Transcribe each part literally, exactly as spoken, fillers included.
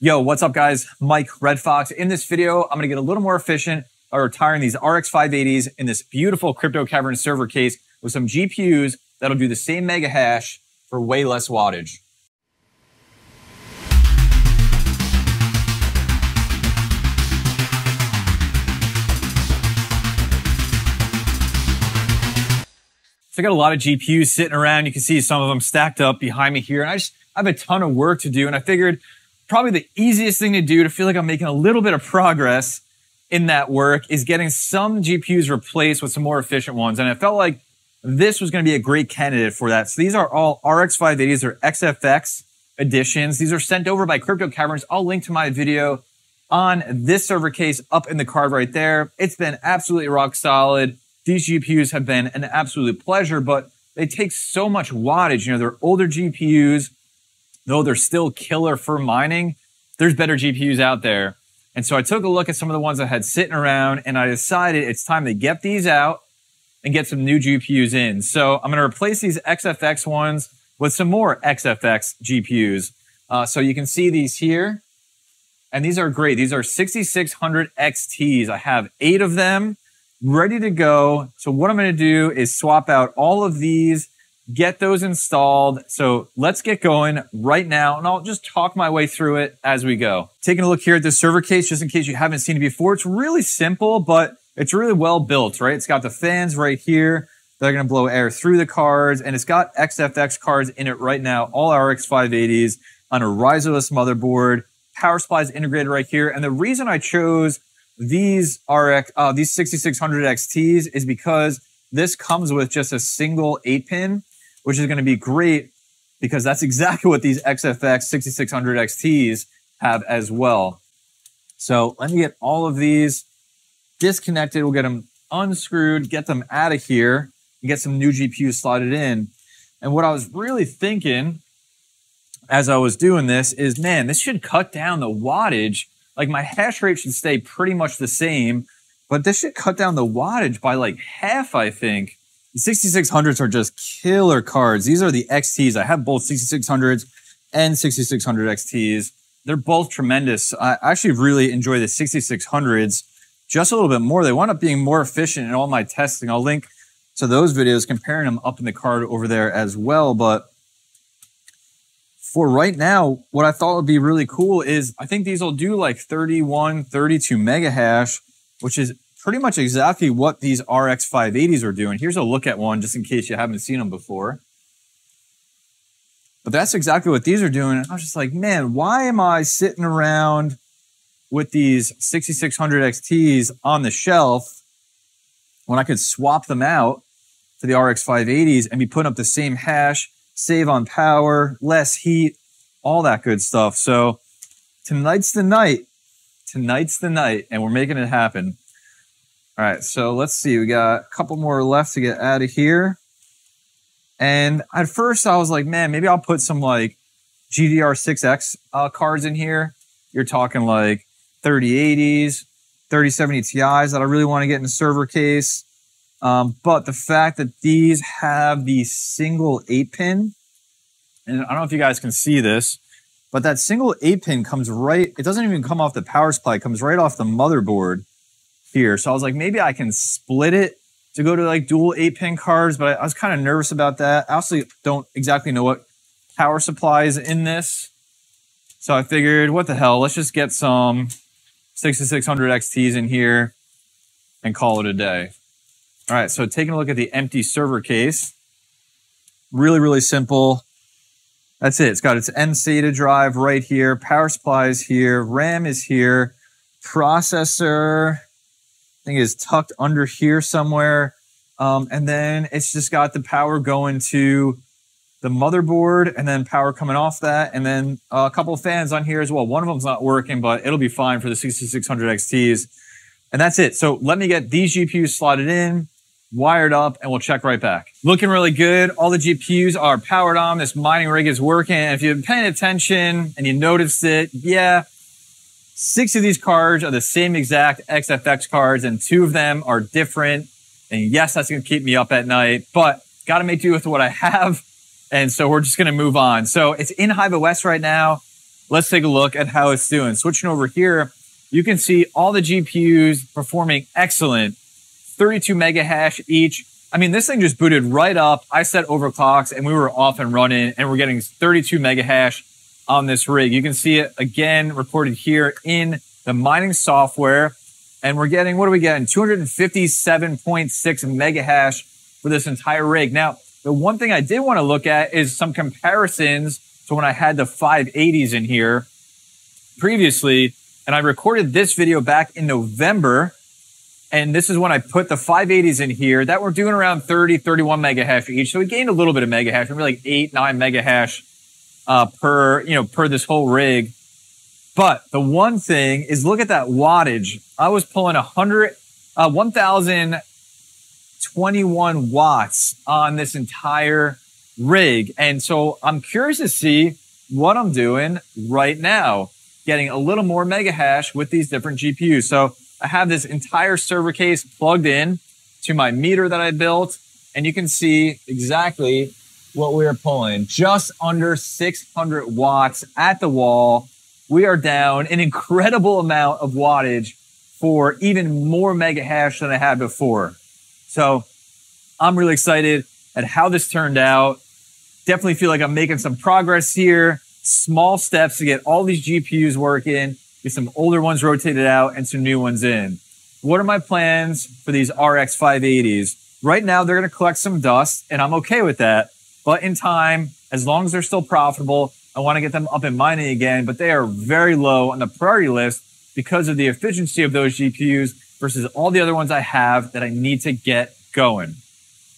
Yo, what's up guys? Mike Red Fox. In this video, I'm going to get a little more efficient by retiring these R X five eighties in this beautiful Crypto Caverns server case with some G P Us that'll do the same mega hash for way less wattage. So I got a lot of G P Us sitting around. You can see some of them stacked up behind me here. And I just I have a ton of work to do. And I figured probably the easiest thing to do to feel like I'm making a little bit of progress in that work is getting some G P Us replaced with some more efficient ones. And I felt like this was going to be a great candidate for that. So these are all R X five eighties or X F X editions. These are sent over by Crypto Caverns. I'll link to my video on this server case up in the card right there. It's been absolutely rock solid. These G P Us have been an absolute pleasure, but they take so much wattage. You know, they're older G P Us, though they're still killer for mining. There's better G P Us out there. And so I took a look at some of the ones I had sitting around and I decided it's time to get these out and get some new G P Us in. So I'm going to replace these X F X ones with some more X F X G P Us. Uh, so you can see these here. And these are great. These are sixty-six hundred X Ts. I have eight of them ready to go. So what I'm going to do is swap out all of these, get those installed. So let's get going right now, and I'll just talk my way through it as we go. Taking a look here at this server case, just in case you haven't seen it before, it's really simple, but it's really well built, right? It's got the fans right here that are gonna blow air through the cards, and it's got X F X cards in it right now, all R X five eighties on a riserless motherboard, power supplies integrated right here. And the reason I chose these R X, uh, these sixty-six hundred X Ts is because this comes with just a single eight pin, which is going to be great because that's exactly what these X F X sixty-six hundred X Ts have as well. So let me get all of these disconnected. We'll get them unscrewed, get them out of here, and get some new G P Us slotted in. And what I was really thinking as I was doing this is, man, this should cut down the wattage. Like my hash rate should stay pretty much the same, but this should cut down the wattage by like half, I think. The sixty-six hundreds are just killer cards. These are the X Ts. I have both sixty-six hundreds and sixty-six hundred X Ts. They're both tremendous. I actually really enjoy the sixty-six hundreds just a little bit more. They wound up being more efficient in all my testing. I'll link to those videos comparing them up in the card over there as well. But for right now, what I thought would be really cool is I think these will do like thirty-one, thirty-two mega hash, which is pretty much exactly what these R X five eighties are doing. Here's a look at one just in case you haven't seen them before. But that's exactly what these are doing. And I was just like, man, why am I sitting around with these sixty-six hundred X Ts on the shelf when I could swap them out to the R X five eighties and be putting up the same hash, save on power, less heat, all that good stuff. So tonight's the night. Tonight's the night, and we're making it happen. All right, so let's see. We got a couple more left to get out of here. And at first I was like, man, maybe I'll put some like G D D R six X uh, cards in here. You're talking like thirty eighties, thirty seventy Ti's that I really want to get in the server case. Um, but the fact that these have the single eight pin, and I don't know if you guys can see this, but that single eight pin comes right, it doesn't even come off the power supply, it comes right off the motherboard here. So I was like, maybe I can split it to go to like dual eight pin cards, but I was kind of nervous about that. I also don't exactly know what power supply is in this. So I figured, what the hell, let's just get some sixty-six hundred X Ts in here and call it a day. All right, so taking a look at the empty server case, really, really simple. That's it, it's got its N SATA drive right here, power supply is here, RAM is here, processor, I think is tucked under here somewhere. Um, and then it's just got the power going to the motherboard and then power coming off that. And then a couple of fans on here as well. One of them's not working, but it'll be fine for the sixty-six hundred X Ts. And that's it. So let me get these G P Us slotted in, wired up, and we'll check right back. Looking really good. All the G P Us are powered on. This mining rig is working. And if you've been paying attention and you noticed it, yeah, six of these cards are the same exact X F X cards, and two of them are different. And yes, that's going to keep me up at night, but got to make do with what I have. And so we're just going to move on. So it's in Hive O S right now. let's take a look at how it's doing. Switching over here, you can see all the G P Us performing excellent, thirty-two mega hash each. I mean, this thing just booted right up. I set overclocks and we were off and running, and we're getting thirty-two mega hash on this rig. You can see it again reported here in the mining software, and we're getting, what are we getting? two fifty-seven point six mega hash for this entire rig. Now, the one thing I did want to look at is some comparisons to when I had the five eighties in here previously, and I recorded this video back in November, and this is when I put the five eighties in here that were doing around thirty, thirty-one mega hash each. So we gained a little bit of mega hash, maybe like eight, nine mega hash uh, per, you know, per this whole rig. But the one thing is, look at that wattage. I was pulling one thousand twenty-one watts on this entire rig. And so I'm curious to see what I'm doing right now, getting a little more mega hash with these different G P Us. So I have this entire server case plugged in to my meter that I built, and you can see exactly what we are pulling. Just under six hundred watts at the wall. We are down an incredible amount of wattage for even more mega hash than I had before. So I'm really excited at how this turned out. Definitely feel like I'm making some progress here. Small steps to get all these G P Us working, get some older ones rotated out and some new ones in. What are my plans for these R X five eighties? Right now, they're going to collect some dust, and I'm okay with that. But in time, as long as they're still profitable, I want to get them up and mining again. But they are very low on the priority list because of the efficiency of those G P Us versus all the other ones I have that I need to get going.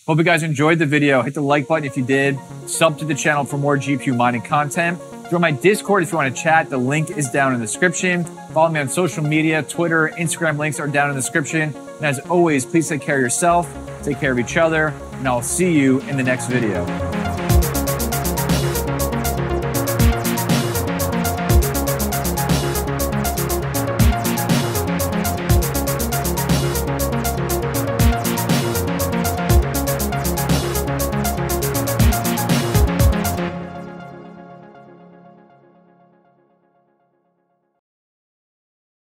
Hope you guys enjoyed the video. Hit the like button if you did. Sub to the channel for more G P U mining content. Join my Discord if you want to chat. The link is down in the description. Follow me on social media. Twitter, Instagram links are down in the description. And as always, please take care of yourself, take care of each other, and I'll see you in the next video.